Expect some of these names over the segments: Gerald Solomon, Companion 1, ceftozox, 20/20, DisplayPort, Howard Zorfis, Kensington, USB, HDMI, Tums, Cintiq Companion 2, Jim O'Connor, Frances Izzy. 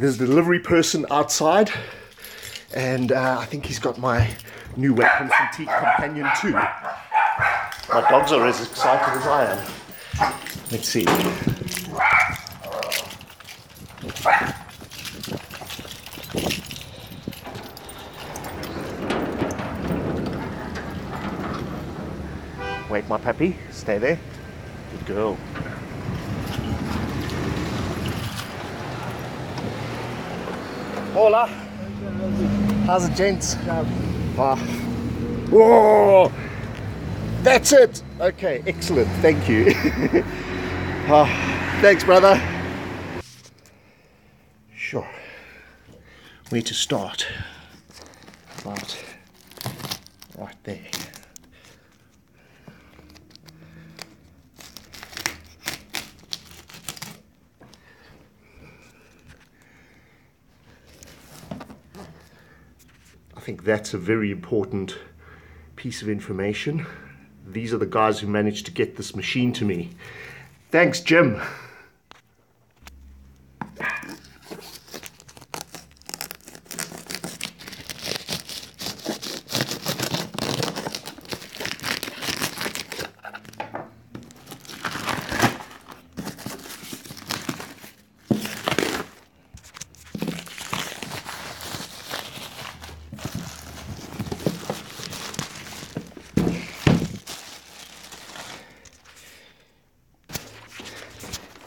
There's the delivery person outside, and I think he's got my new Wacom Cintiq Companion 2. My dogs are as excited as I am. Let's see. Wait, my puppy, stay there. Good girl. Hola. How's it, gents? Whoa! That's it. Okay, excellent. Thank you. Thanks, brother. Sure. Where to start? About right there. I think that's a very important piece of information. These are the guys who managed to get this machine to me. Thanks, Jim.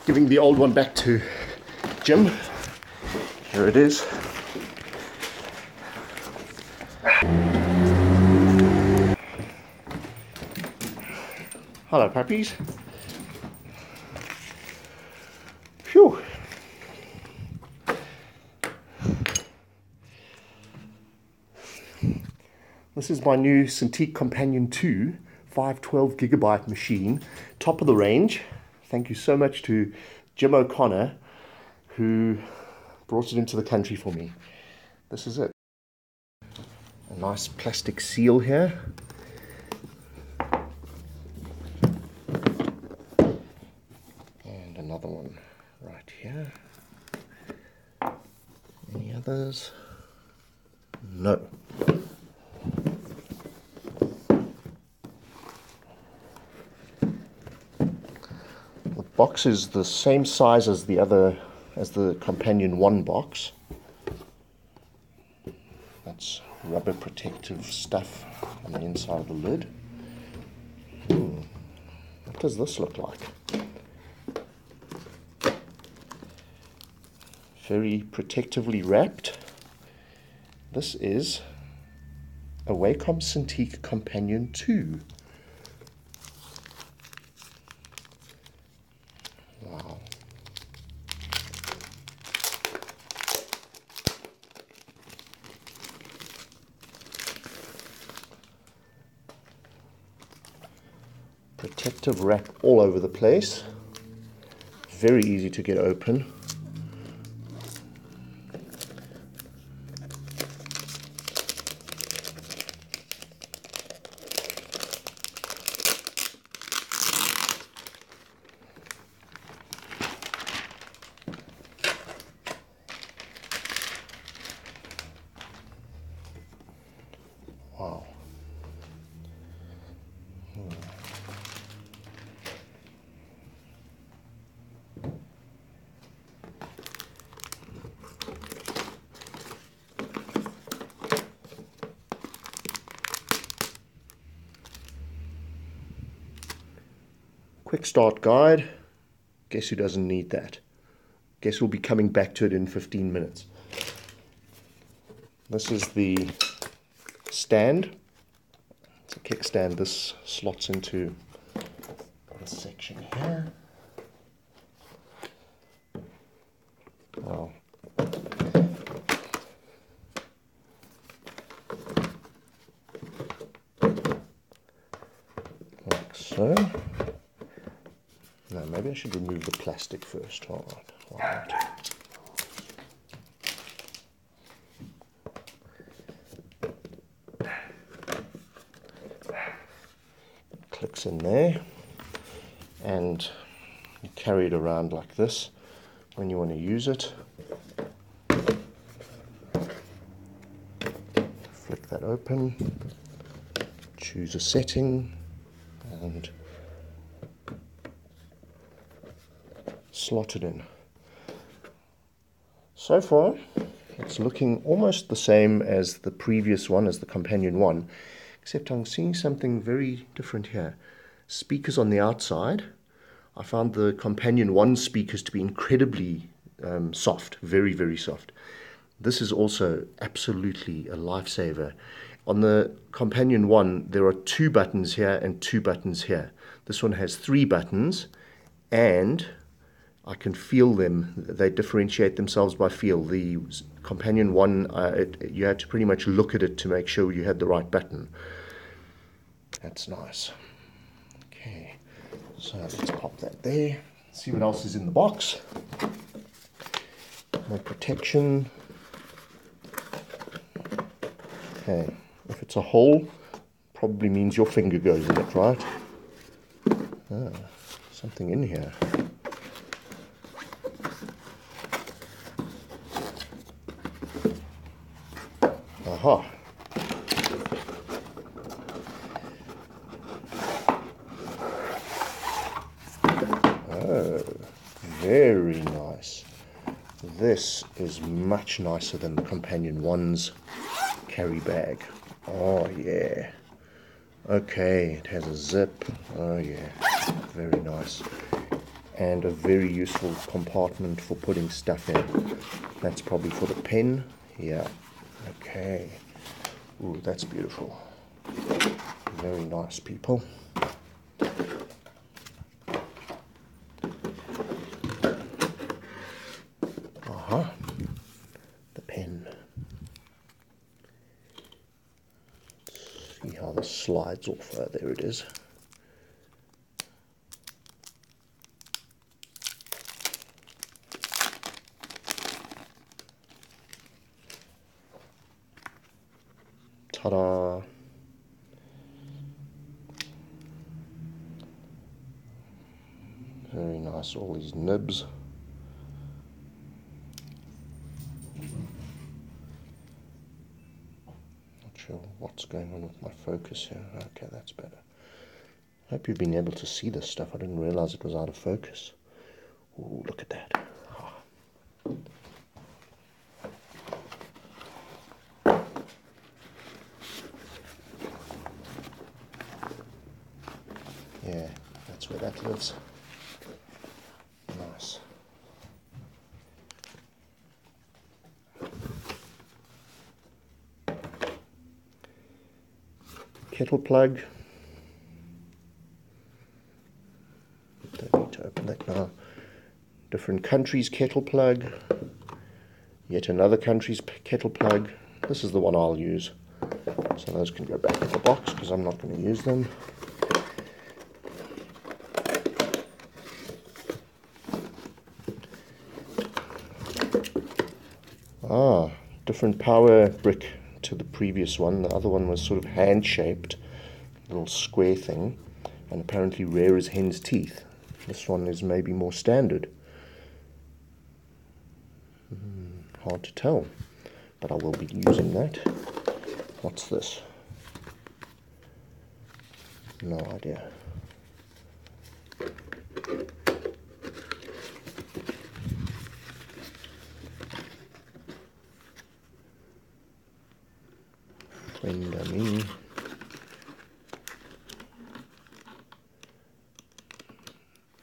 Giving the old one back to Jim. Here it is. Hello, puppies. Phew. This is my new Cintiq Companion 2 512GB machine, top of the range. Thank you so much to Jim O'Connor, who brought it into the country for me. This is it. A nice plastic seal here. And another one right here. Any others? No. Box is the same size as the other, as the Companion 1 box. That's rubber protective stuff on the inside of the lid. What does this look like? Very protectively wrapped. This is a Wacom Cintiq Companion 2. Protective wrap all over the place. Very easy to get open. Wow. Quick start guide. Guess who doesn't need that? Guess we'll be coming back to it in 15 minutes. This is the stand. It's a kickstand. This slots into this section here. Wow. Like so. No, maybe I should remove the plastic first. All right. All right. Clicks in there, and you carry it around like this when you want to use it. click that open, choose a setting, and slot it in. So far, it's looking almost the same as the previous one, as the Companion 1, except I'm seeing something very different here. Speakers on the outside. I found the Companion 1 speakers to be incredibly soft, very, very soft. This is also absolutely a lifesaver. On the Companion 1, there are 2 buttons here and 2 buttons here. This one has 3 buttons, and I can feel them. They differentiate themselves by feel. The Companion 1, you had to pretty much look at it to make sure you had the right button. That's nice. Okay, so let's pop that there. See what else is in the box. More protection. Okay, if it's a hole, probably means your finger goes in it, right? Ah, something in here. Aha. Oh, very nice. This is much nicer than the Companion 1's carry bag. Oh yeah. Okay, it has a zip. Oh yeah, very nice. And a very useful compartment for putting stuff in. That's probably for the pen. Yeah. Okay. Ooh, that's beautiful. Very nice, people. Uh-huh. The pen. See how this slides off. There it is. Ta-da! Very nice, all these nibs. Not sure what's going on with my focus here. Okay, that's better. Hope you've been able to see this stuff. I didn't realize it was out of focus. Ooh, look at that. Yeah, that's where that lives. Nice. Kettle plug. Don't need to open that now. Different countries' kettle plug. Yet another country's kettle plug. This is the one I'll use. So those can go back in the box because I'm not going to use them. Ah, different power brick to the previous one. The other one was sort of hand-shaped, little square thing, and apparently rare as hen's teeth. This one is maybe more standard. Hard to tell, but I will be using that. What's this? No idea. Window.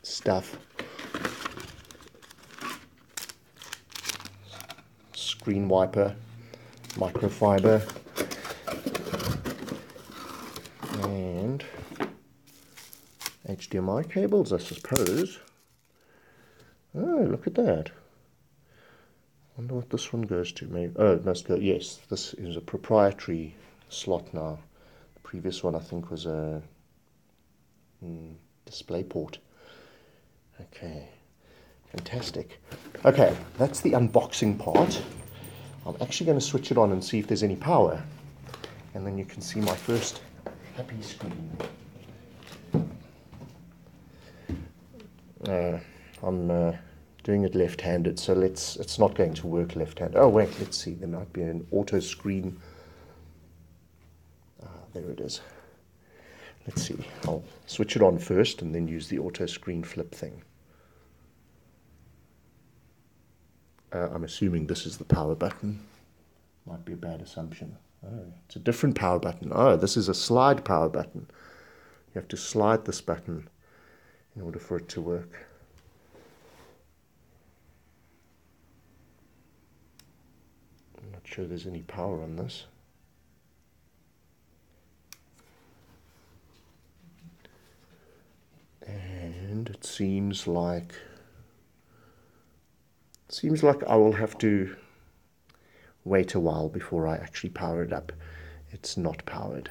Stuff. Screen wiper. Microfiber. And HDMI cables, I suppose. Oh, look at that. I wonder what this one goes to. Maybe, oh, it must go, yes, this is a proprietary slot now. The previous one I think was a DisplayPort. Okay, fantastic. Okay, that's the unboxing part. I'm actually going to switch it on and see if there's any power. And then you can see my first happy screen. I'm doing it left-handed, so let's, it's not going to work left-handed. Oh wait, let's see, there might be an auto screen there it is. Let's see, I'll switch it on first and then use the auto screen flip thing. I'm assuming this is the power button. Might be a bad assumption. Oh, it's a different power button. Oh, this is a slide power button. You have to slide this button in order for it to work. I'm not sure there's any power on this. And it seems like I will have to wait a while before I actually power it up. It's not powered.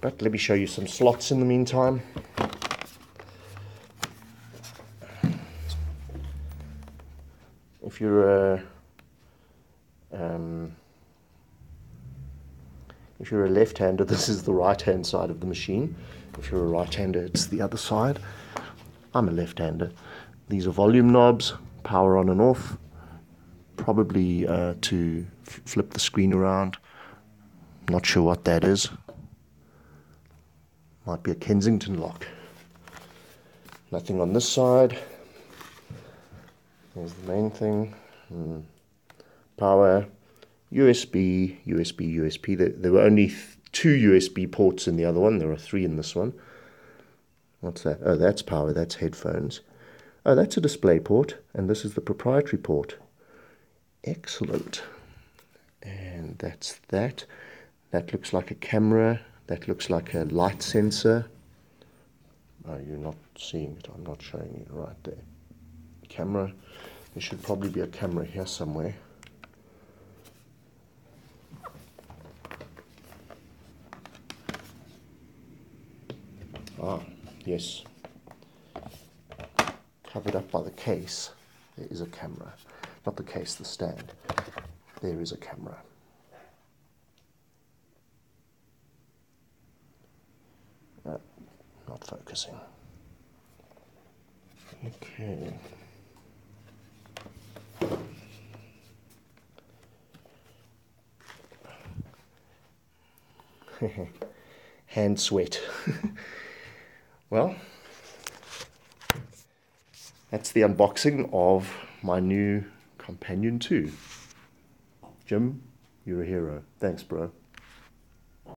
But let me show you some slots in the meantime. If you're a left-hander, this is the right-hand side of the machine. If you're a right-hander, it's the other side. I'm a left-hander. These are volume knobs, power on and off, probably to flip the screen around. Not sure what that is. Might be a Kensington lock. Nothing on this side. There's the main thing. Power, USB. There were only two USB ports in the other one. There are three in this one. What's that? Oh, that's power. That's headphones. Oh, that's a display port, and this is the proprietary port. Excellent. And that's that. That looks like a camera. That looks like a light sensor. Oh, you're not seeing it. I'm not showing you right there. Camera. There should probably be a camera here somewhere. Ah, yes. Covered up by the case, there is a camera. Not the case, the stand. There is a camera. No, not focusing. Okay. Hand sweat. Well, that's the unboxing of my new Companion 2. Jim, you're a hero. Thanks, bro.